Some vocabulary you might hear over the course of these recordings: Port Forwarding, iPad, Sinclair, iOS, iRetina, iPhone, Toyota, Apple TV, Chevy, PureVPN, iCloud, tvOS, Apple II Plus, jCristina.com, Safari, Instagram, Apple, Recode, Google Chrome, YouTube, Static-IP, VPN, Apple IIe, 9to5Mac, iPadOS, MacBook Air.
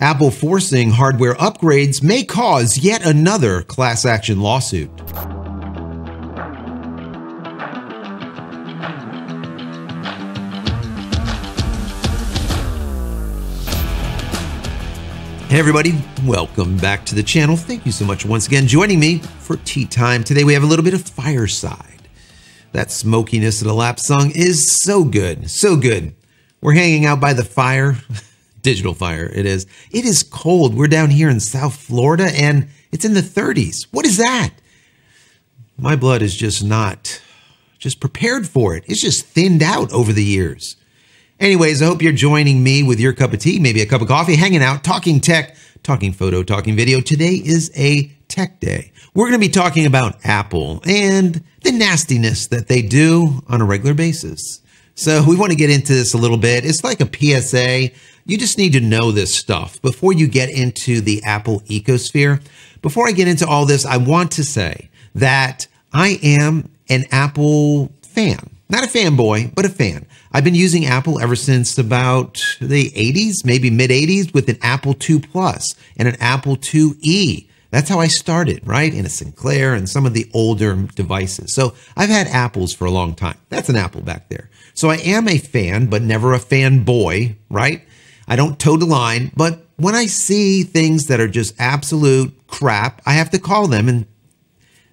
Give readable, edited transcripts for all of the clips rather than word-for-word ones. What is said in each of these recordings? Apple forcing hardware upgrades may cause yet another class action lawsuit. Hey everybody, welcome back to the channel. Thank you so much once again joining me for tea time. Today we have a little bit of fireside. That smokiness of the lap song is so good, so good. We're hanging out by the fire, digital fire it is. It is cold. We're down here in South Florida and it's in the 30s. What is that? My blood is just not prepared for it. It's just thinned out over the years. Anyways, I hope you're joining me with your cup of tea, maybe a cup of coffee, hanging out, talking tech, talking photo, talking video. Today is a tech day. We're going to be talking about Apple and the nastiness that they do on a regular basis. So we want to get into this a little bit. It's like a PSA. You just need to know this stuff before you get into the Apple ecosphere. Before I get into all this, I want to say that I am an Apple fan. Not a fanboy, but a fan. I've been using Apple ever since about the 80s, maybe mid-80s, with an Apple II Plus and an Apple IIe. That's how I started, right? In a Sinclair and some of the older devices. So I've had Apples for a long time. That's an Apple back there. So I am a fan, but never a fanboy, right? I don't toe the line, but when I see things that are just absolute crap, I have to call them, and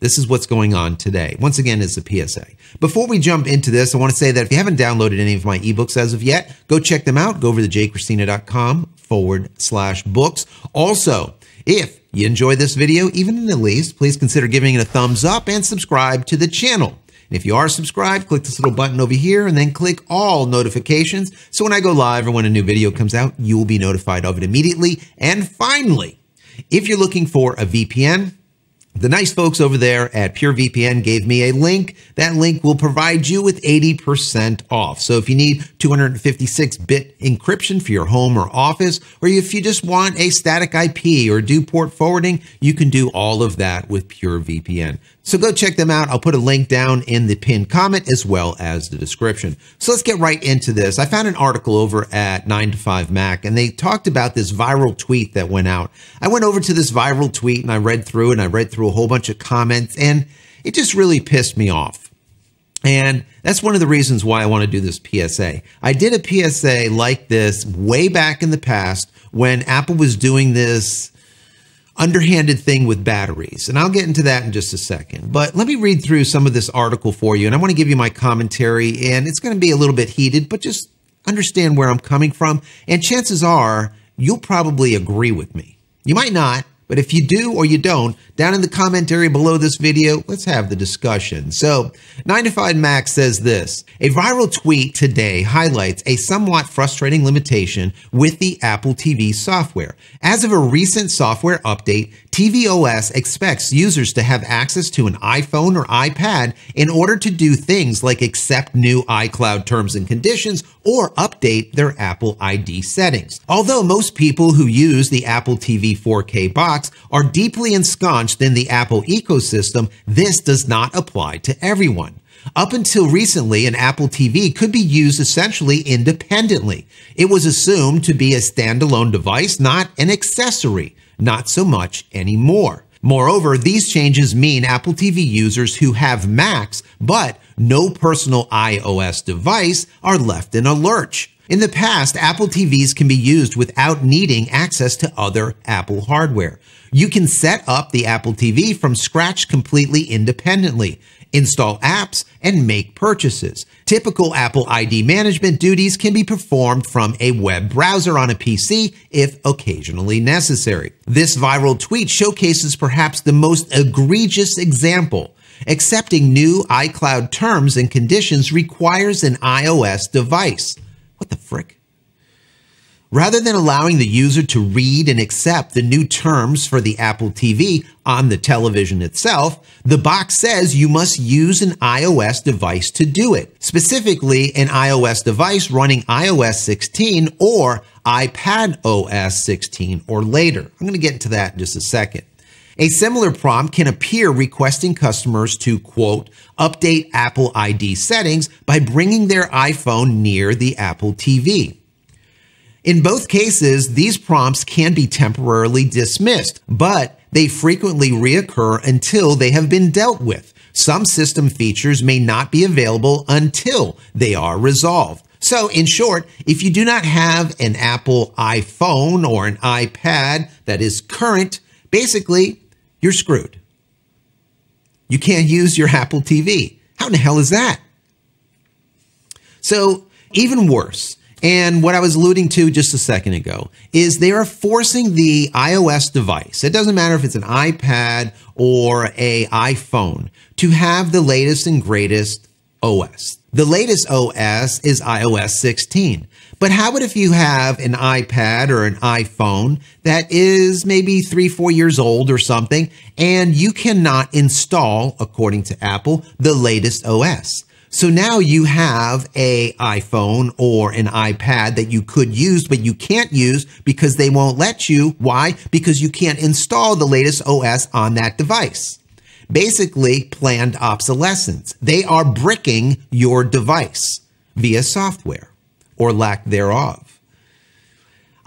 this is what's going on today. Once again, it's a PSA. Before we jump into this, I want to say that if you haven't downloaded any of my ebooks as of yet, go check them out. Go over to jCristina.com/books. Also, if you enjoy this video, even in the least, please consider giving it a thumbs up and subscribe to the channel. And if you are subscribed, click this little button over here and then click all notifications. So when I go live or when a new video comes out, you will be notified of it immediately. And finally, if you're looking for a VPN, the nice folks over there at PureVPN gave me a link. That link will provide you with 80% off. So if you need 256-bit encryption for your home or office, or if you just want a static IP or do port forwarding, you can do all of that with PureVPN. So go check them out. I'll put a link down in the pinned comment as well as the description. So let's get right into this. I found an article over at 9to5Mac, and they talked about this viral tweet that went out. I went over to this viral tweet, and I read through a whole bunch of comments, and it just really pissed me off. And that's one of the reasons why I want to do this PSA. I did a PSA like this way back in the past when Apple was doing this underhanded thing with batteries. And I'll get into that in just a second. But let me read through some of this article for you. And I want to give you my commentary, and it's going to be a little bit heated, but just understand where I'm coming from. And chances are you'll probably agree with me. You might not. But if you do or you don't, down in the comment area below this video, let's have the discussion. So 9to5Mac says this: a viral tweet today highlights a somewhat frustrating limitation with the Apple TV software. As of a recent software update, tvOS expects users to have access to an iPhone or iPad in order to do things like accept new iCloud terms and conditions or update their Apple ID settings. Although most people who use the Apple TV 4K box are deeply ensconced in the Apple ecosystem, this does not apply to everyone. Up until recently, an Apple TV could be used essentially independently. It was assumed to be a standalone device, not an accessory. Not so much anymore. Moreover, these changes mean Apple TV users who have Macs but no personal iOS device are left in a lurch. In the past, Apple TVs can be used without needing access to other Apple hardware. You can set up the Apple TV from scratch completely independently, install apps, and make purchases. Typical Apple ID management duties can be performed from a web browser on a PC if occasionally necessary. This viral tweet showcases perhaps the most egregious example. Accepting new iCloud terms and conditions requires an iOS device. What the frick? Rather than allowing the user to read and accept the new terms for the Apple TV on the television itself, the box says you must use an iOS device to do it, specifically an iOS device running iOS 16 or iPadOS 16 or later. I'm going to get into that in just a second. A similar prompt can appear requesting customers to, quote, update Apple ID settings by bringing their iPhone near the Apple TV. In both cases, these prompts can be temporarily dismissed, but they frequently reoccur until they have been dealt with. Some system features may not be available until they are resolved. So, in short, if you do not have an Apple iPhone or an iPad that is current, basically, you're screwed. You can't use your Apple TV. How in the hell is that? So, even worse, and what I was alluding to just a second ago, is they are forcing the iOS device, it doesn't matter if it's an iPad or an iPhone, to have the latest and greatest OS. The latest OS is iOS 16. But how about if you have an iPad or an iPhone that is maybe 3 or 4 years old or something, and you cannot install, according to Apple, the latest OS? So now you have an iPhone or an iPad that you could use, but you can't use because they won't let you. Why? Because you can't install the latest OS on that device. Basically, planned obsolescence. They are bricking your device via software or lack thereof.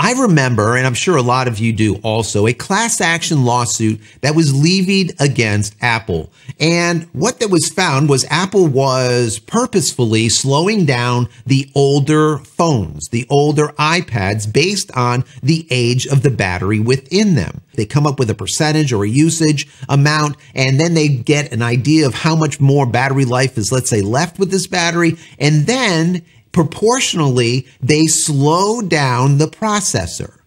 I remember, and I'm sure a lot of you do also, a class action lawsuit that was levied against Apple. And what that was found was Apple was purposefully slowing down the older phones, the older iPads, based on the age of the battery within them. They come up with a percentage or a usage amount, and then they get an idea of how much more battery life is, let's say, left with this battery. And then proportionally, they slow down the processor.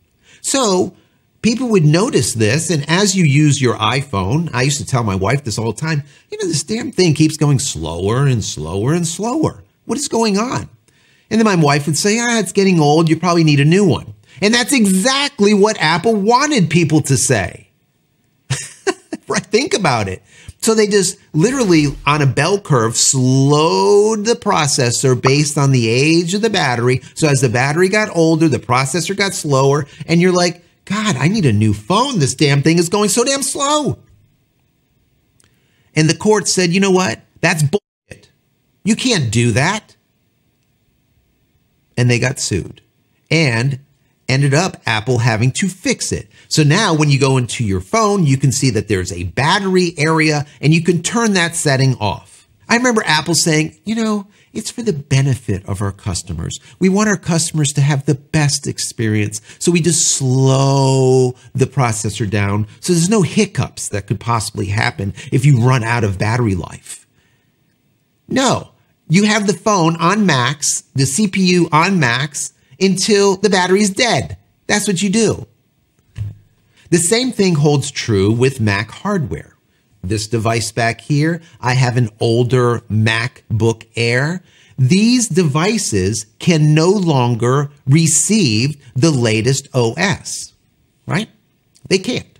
So people would notice this, and as you use your iPhone, I used to tell my wife this all the time, you know, this damn thing keeps going slower and slower and slower. What is going on? And then my wife would say, it's getting old, you probably need a new one. And that's exactly what Apple wanted people to say. Right? Think about it. So they just literally, on a bell curve, slowed the processor based on the age of the battery. So as the battery got older, the processor got slower, and you're like, God, I need a new phone. This damn thing is going so damn slow. And the court said, you know what? That's bullshit. You can't do that. And they got sued. And ended up Apple having to fix it. So now when you go into your phone, you can see that there's a battery area and you can turn that setting off. I remember Apple saying, you know, it's for the benefit of our customers. We want our customers to have the best experience. So we just slow the processor down. So there's no hiccups that could possibly happen if you run out of battery life. No, you have the phone on max, the CPU on max, until the battery's dead. That's what you do. The same thing holds true with Mac hardware. This device back here, I have an older MacBook Air. These devices can no longer receive the latest OS, right? They can't,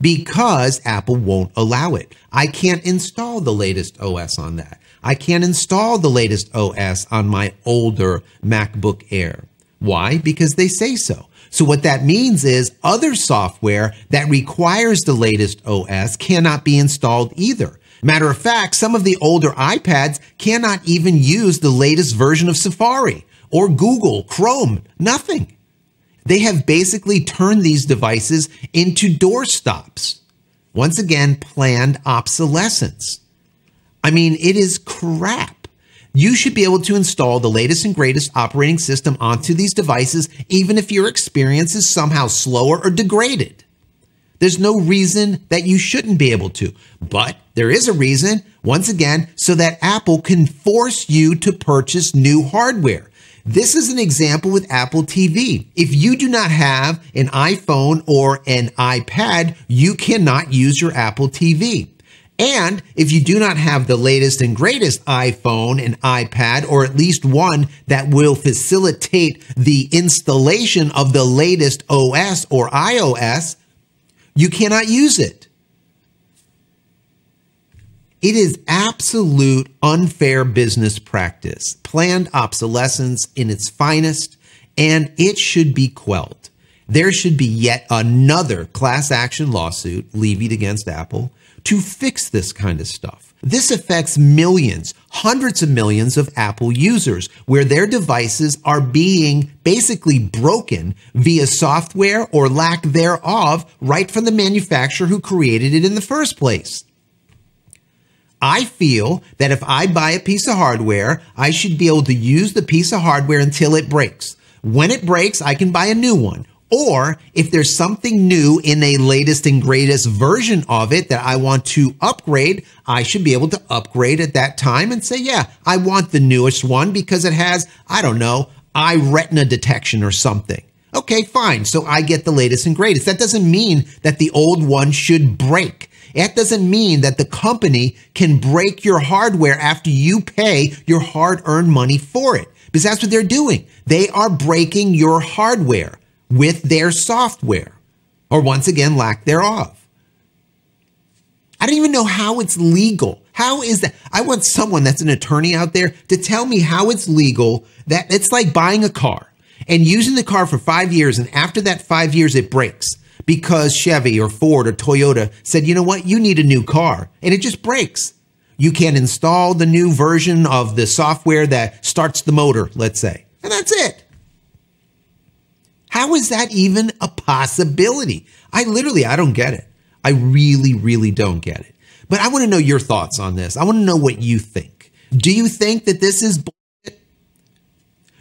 because Apple won't allow it. I can't install the latest OS on that. I can't install the latest OS on my older MacBook Air. Why? Because they say so. So what that means is other software that requires the latest OS cannot be installed either. Matter of fact, some of the older iPads cannot even use the latest version of Safari or Google Chrome, nothing. They have basically turned these devices into doorstops. Once again, planned obsolescence. I mean, it is crap. You should be able to install the latest and greatest operating system onto these devices, even if your experience is somehow slower or degraded. There's no reason that you shouldn't be able to, but there is a reason, once again, so that Apple can force you to purchase new hardware. This is an example with Apple TV. If you do not have an iPhone or an iPad, you cannot use your Apple TV. And if you do not have the latest and greatest iPhone and iPad, or at least one that will facilitate the installation of the latest OS or iOS, you cannot use it. It is absolute unfair business practice, planned obsolescence in its finest, and it should be quelled. There should be yet another class action lawsuit levied against Apple to fix this kind of stuff. This affects millions, hundreds of millions of Apple users, where their devices are being basically broken via software or lack thereof right from the manufacturer who created it in the first place. I feel that if I buy a piece of hardware, I should be able to use the piece of hardware until it breaks. When it breaks, I can buy a new one. Or if there's something new in a latest and greatest version of it that I want to upgrade, I should be able to upgrade at that time and say, yeah, I want the newest one because it has, I don't know, iRetina detection or something. Okay, fine. So I get the latest and greatest. That doesn't mean that the old one should break. That doesn't mean that the company can break your hardware after you pay your hard-earned money for it, because that's what they're doing. They are breaking your hardware with their software, or once again, lack thereof. I don't even know how it's legal. How is that? I want someone that's an attorney out there to tell me how it's legal, that it's like buying a car and using the car for 5 years, and after that 5 years, it breaks because Chevy or Ford or Toyota said, you know what, you need a new car, and it just breaks. You can't install the new version of the software that starts the motor, let's say, and that's it. How is that even a possibility? I don't get it. I really, really don't get it. But I want to know your thoughts on this. I want to know what you think. Do you think that this is bullshit?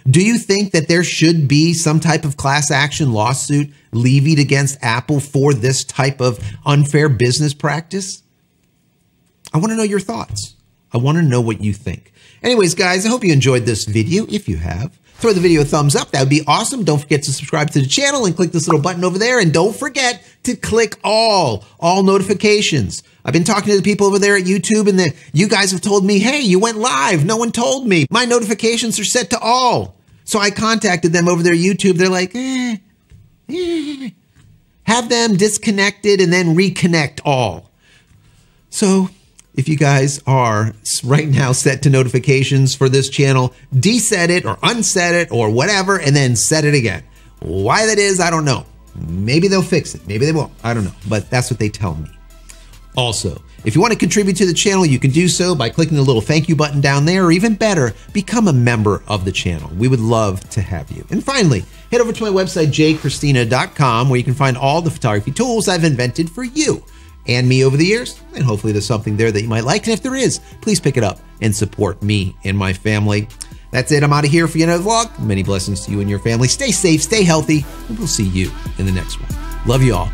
Do you think that there should be some type of class action lawsuit levied against Apple for this type of unfair business practice? I want to know your thoughts. I want to know what you think. Anyways, guys, I hope you enjoyed this video. If you have, throw the video a thumbs up. That would be awesome. Don't forget to subscribe to the channel and click this little button over there. And don't forget to click all notifications. I've been talking to the people over there at YouTube, and you guys have told me, hey, you went live. No one told me. My notifications are set to all. So I contacted them over there at YouTube. They're like, have them disconnected and then reconnect all. So if you guys are right now set to notifications for this channel, deset it or unset it or whatever, and then set it again. Why that is, I don't know. Maybe they'll fix it. Maybe they won't. I don't know. But that's what they tell me. Also, if you want to contribute to the channel, you can do so by clicking the little thank you button down there, or even better, become a member of the channel. We would love to have you. And finally, head over to my website, jCristina.com, where you can find all the photography tools I've invented for you and me over the years, and hopefully there's something there that you might like. And if there is, please pick it up and support me and my family. That's it. I'm out of here for another vlog. Many blessings to you and your family. Stay safe, stay healthy, and we'll see you in the next one. Love you all.